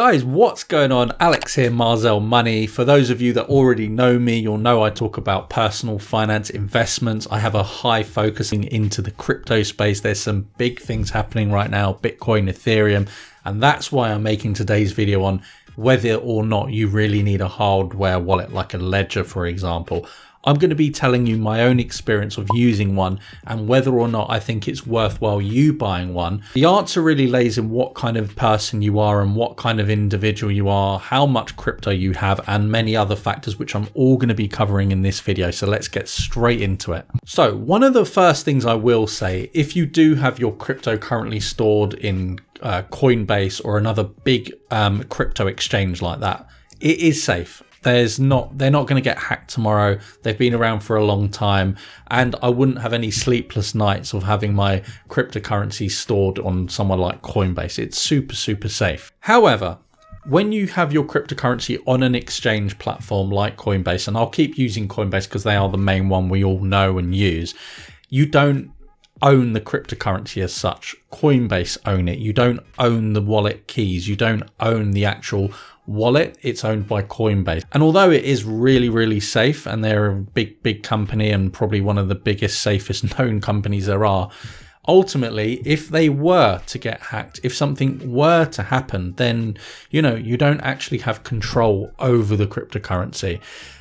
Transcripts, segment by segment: Guys, what's going on? Alex here, Marzell Money. For those of you that already know me, you'll know I talk about personal finance, investments. I have a high focusing into the crypto space. There's some big things happening right now, Bitcoin, Ethereum, and that's why I'm making today's video on whether or not you really need a hardware wallet like a Ledger, for example. I'm going to be telling you my own experience of using one and whether or not I think it's worthwhile you buying one. The answer really lays in what kind of person you are and what kind of individual you are, how much crypto you have, and many other factors, which I'm all going to be covering in this video. So let's get straight into it. So one of the first things I will say, if you do have your crypto currently stored in Coinbase or another big crypto exchange like that, it is safe. They're not going to get hacked tomorrow. They've been around for a long time, and I wouldn't have any sleepless nights of having my cryptocurrency stored on somewhere like Coinbase. It's super, super safe. However, when you have your cryptocurrency on an exchange platform like Coinbase, and I'll keep using Coinbase because they are the main one we all know and use, you don't own the cryptocurrency as such. Coinbase own it. You don't own the wallet keys. You don't own the actual wallet. It's owned by Coinbase. And although it is really, really safe, and they're a big, big company and probably one of the biggest, safest known companies there are, ultimately, if they were to get hacked, if something were to happen, then, you know, you don't actually have control over the cryptocurrency.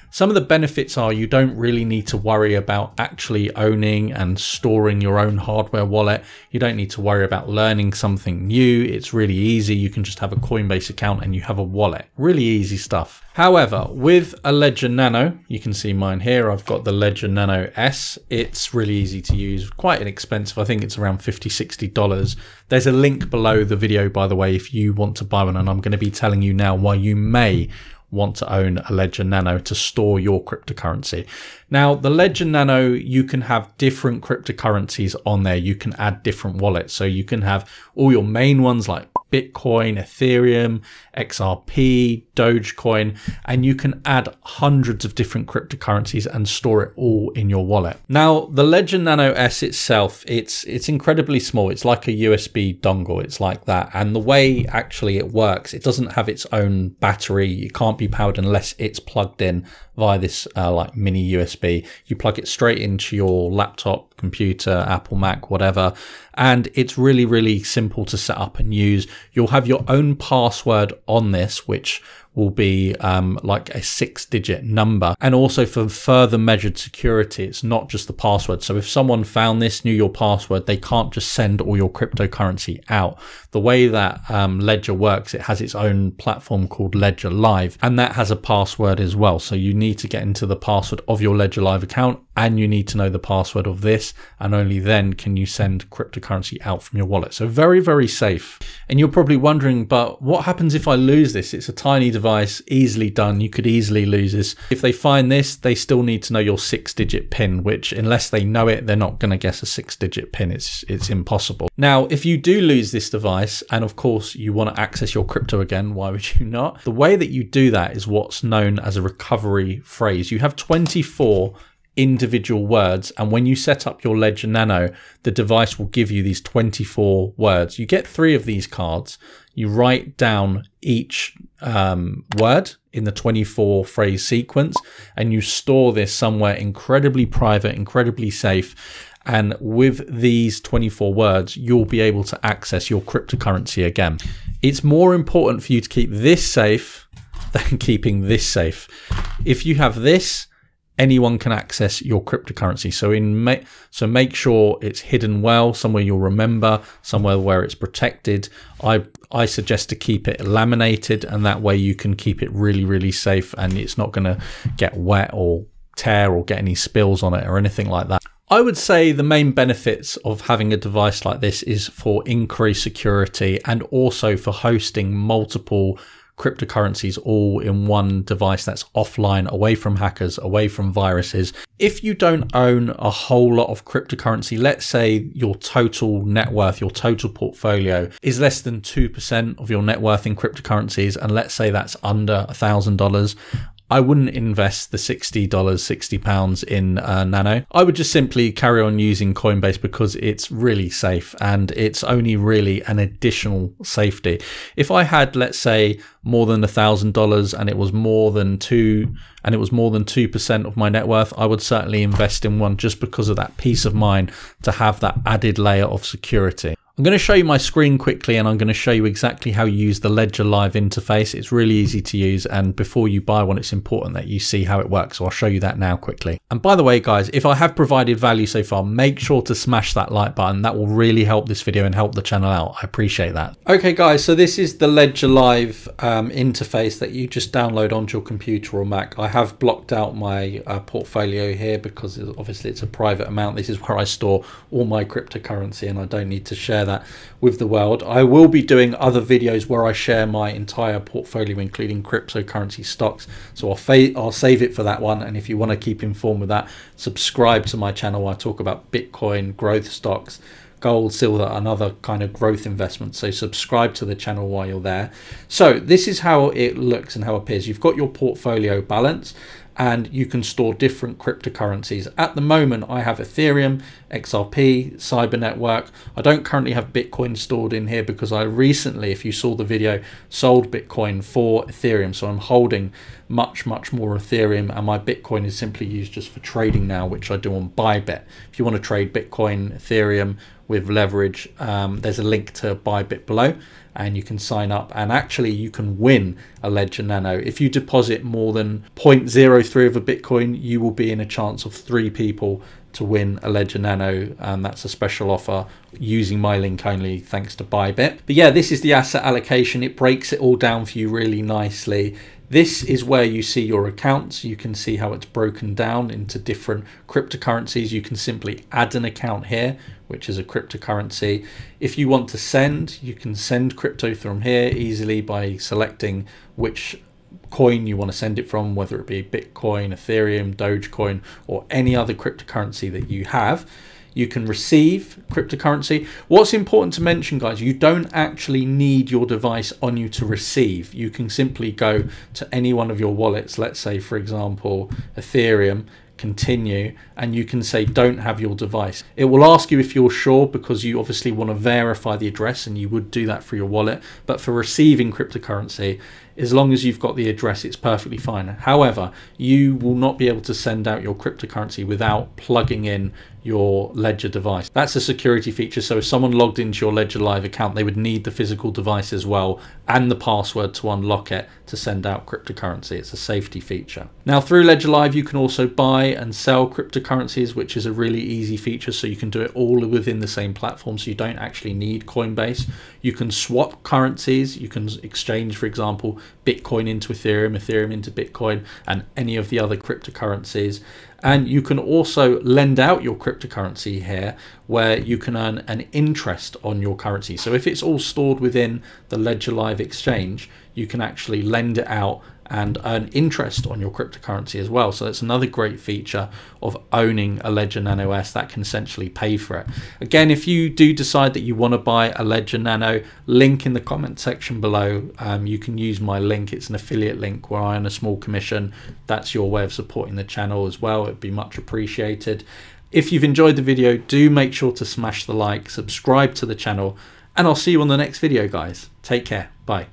Some of the benefits are you don't really need to worry about actually owning and storing your own hardware wallet. You don't need to worry about learning something new. It's really easy. You can just have a Coinbase account and you have a wallet. Really easy stuff. However, with a Ledger Nano, you can see mine here. I've got the Ledger Nano S. It's really easy to use, quite inexpensive. I think it's around $50, $60. There's a link below the video, by the way, if you want to buy one, and I'm going to be telling you now why you may want to own a Ledger Nano to store your cryptocurrency. Now, the Ledger Nano, you can have different cryptocurrencies on there. You can add different wallets. So you can have all your main ones like Bitcoin, Ethereum, XRP, Dogecoin, and you can add hundreds of different cryptocurrencies and store it all in your wallet. Now, the Ledger Nano S itself, it's incredibly small. It's like a USB dongle. It's like that. And the way actually it works, it doesn't have its own battery. It can't be powered unless it's plugged in via this like mini USB. You plug it straight into your laptop, computer, Apple, Mac, whatever. And it's really, really simple to set up and use. You'll have your own password on this, which will be like a 6-digit number. And also for further measured security, it's not just the password. So if someone found this, knew your password, they can't just send all your cryptocurrency out. The way that Ledger works, it has its own platform called Ledger Live, and that has a password as well. So you need to get into the password of your Ledger Live account, and you need to know the password of this, and only then can you send cryptocurrency out from your wallet. So very, very safe. And you're probably wondering, but what happens if I lose this? It's a tiny device, easily done. You could easily lose this. If they find this, they still need to know your 6-digit PIN, which unless they know it, they're not going to guess a 6-digit PIN. It's impossible. Now, if you do lose this device, and of course you want to access your crypto again, why would you not? The way that you do that is what's known as a recovery phrase. You have 24 individual words, and when you set up your Ledger Nano, the device will give you these 24 words. You get 3 of these cards. You write down each word in the 24 phrase sequence, and you store this somewhere incredibly private, incredibly safe. And with these 24 words, you'll be able to access your cryptocurrency again. It's more important for you to keep this safe than keeping this safe. If you have this, anyone can access your cryptocurrency. So make sure it's hidden well, somewhere you'll remember, somewhere where it's protected. I suggest to keep it laminated, and that way you can keep it really, really safe, and it's not going to get wet or tear or get any spills on it or anything like that. I would say the main benefits of having a device like this is for increased security and also for hosting multiple cryptocurrencies all in one device that's offline, away from hackers, away from viruses. If you don't own a whole lot of cryptocurrency, let's say your total net worth, your total portfolio is less than 2% of your net worth in cryptocurrencies, and let's say that's under $1,000, I wouldn't invest the $60, £60 in Nano. I would just simply carry on using Coinbase because it's really safe and it's only really an additional safety. If I had, let's say, more than $1,000 and it was more than 2% of my net worth, I would certainly invest in one just because of that peace of mind to have that added layer of security. I'm going to show you my screen quickly and I'm going to show you exactly how you use the Ledger Live interface. It's really easy to use, and before you buy one, it's important that you see how it works. So I'll show you that now quickly. And by the way, guys, if I have provided value so far, make sure to smash that like button. That will really help this video and help the channel out. I appreciate that. Okay, guys, so this is the Ledger Live interface that you just download onto your computer or Mac. I have blocked out my portfolio here because obviously it's a private amount. This is where I store all my cryptocurrency and I don't need to share that with the world. I will be doing other videos where I share my entire portfolio, including cryptocurrency stocks. So I'll save it for that one. And if you want to keep informed with that, subscribe to my channel where I talk about Bitcoin, growth stocks, gold, silver, and other kind of growth investments. So subscribe to the channel while you're there. So this is how it looks and how it appears. You've got your portfolio balance and you can store different cryptocurrencies. At the moment, I have Ethereum, XRP, Cyber Network. I don't currently have Bitcoin stored in here because I recently, if you saw the video, sold Bitcoin for Ethereum. So I'm holding much more Ethereum, and my Bitcoin is simply used just for trading now, which I do on Bybit. If you want to trade Bitcoin, Ethereum with leverage, there's a link to Bybit below and you can sign up, and actually you can win a Ledger Nano. If you deposit more than 0.03 of a Bitcoin, you will be in a chance of 3 people to win a Ledger Nano, and that's a special offer using my link only, thanks to Bybit. But yeah, this is the asset allocation. It breaks it all down for you really nicely. This is where you see your accounts. You can see how it's broken down into different cryptocurrencies. You can simply add an account here, which is a cryptocurrency. If you want to send, you can send crypto from here easily by selecting which coin you want to send it from, whether it be Bitcoin, Ethereum, Dogecoin, or any other cryptocurrency that you have. You can receive cryptocurrency. What's important to mention, guys, you don't actually need your device on you to receive. You can simply go to any one of your wallets, let's say, for example, Ethereum, continue, and you can say don't have your device. It will ask you if you're sure, because you obviously want to verify the address, and you would do that for your wallet. But for receiving cryptocurrency, as long as you've got the address, it's perfectly fine. However, you will not be able to send out your cryptocurrency without plugging in your Ledger device. That's a security feature. So if someone logged into your Ledger Live account, they would need the physical device as well and the password to unlock it to send out cryptocurrency. It's a safety feature. Now through Ledger Live, you can also buy and sell cryptocurrencies, which is a really easy feature. So you can do it all within the same platform. So you don't actually need Coinbase. You can swap currencies. You can exchange, for example, Bitcoin into Ethereum, Ethereum into Bitcoin, and any of the other cryptocurrencies. And you can also lend out your cryptocurrency here, where you can earn an interest on your currency. So if it's all stored within the Ledger Live exchange, you can actually lend it out and earn interest on your cryptocurrency as well. So that's another great feature of owning a Ledger Nano S that can essentially pay for it. Again, if you do decide that you want to buy a Ledger Nano, link in the comment section below. You can use my link. It's an affiliate link where I earn a small commission. That's your way of supporting the channel as well. It'd be much appreciated. If you've enjoyed the video, do make sure to smash the like, subscribe to the channel, and I'll see you on the next video, guys. Take care. Bye.